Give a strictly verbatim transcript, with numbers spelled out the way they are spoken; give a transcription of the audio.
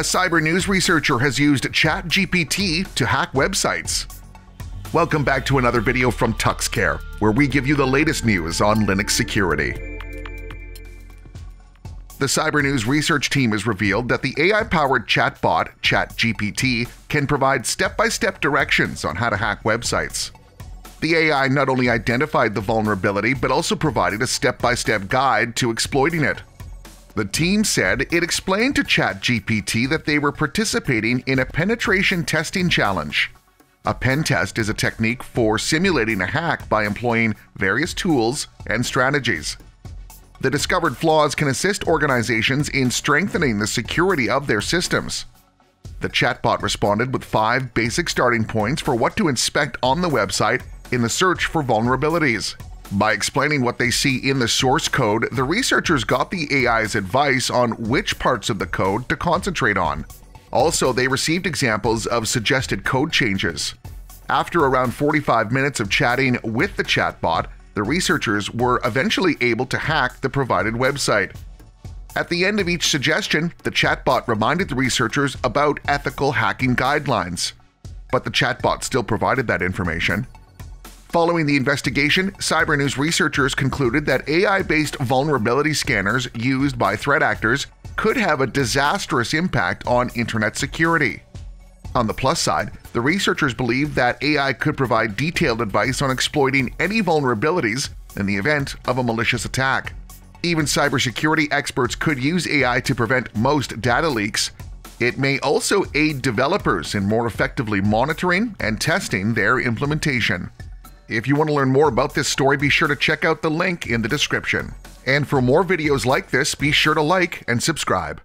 A Cybernews researcher has used ChatGPT to hack websites. Welcome back to another video from TuxCare, where we give you the latest news on Linux security. The Cybernews research team has revealed that the A I-powered chatbot ChatGPT can provide step-by-step directions on how to hack websites. The A I not only identified the vulnerability but also provided a step-by-step guide to exploiting it. The team said it explained to ChatGPT that they were participating in a penetration testing challenge. A pen test is a technique for simulating a hack by employing various tools and strategies. The discovered flaws can assist organizations in strengthening the security of their systems. The chatbot responded with five basic starting points for what to inspect on the website in the search for vulnerabilities. By explaining what they see in the source code, the researchers got the A I's advice on which parts of the code to concentrate on. Also, they received examples of suggested code changes. After around forty-five minutes of chatting with the chatbot, the researchers were eventually able to hack the provided website. At the end of each suggestion, the chatbot reminded the researchers about ethical hacking guidelines. But the chatbot still provided that information. Following the investigation, Cybernews researchers concluded that A I-based vulnerability scanners used by threat actors could have a disastrous impact on internet security. On the plus side, the researchers believe that A I could provide detailed advice on exploiting any vulnerabilities in the event of a malicious attack. Even cybersecurity experts could use A I to prevent most data leaks. It may also aid developers in more effectively monitoring and testing their implementation. If you want to learn more about this story, be sure to check out the link in the description. And for more videos like this, be sure to like and subscribe.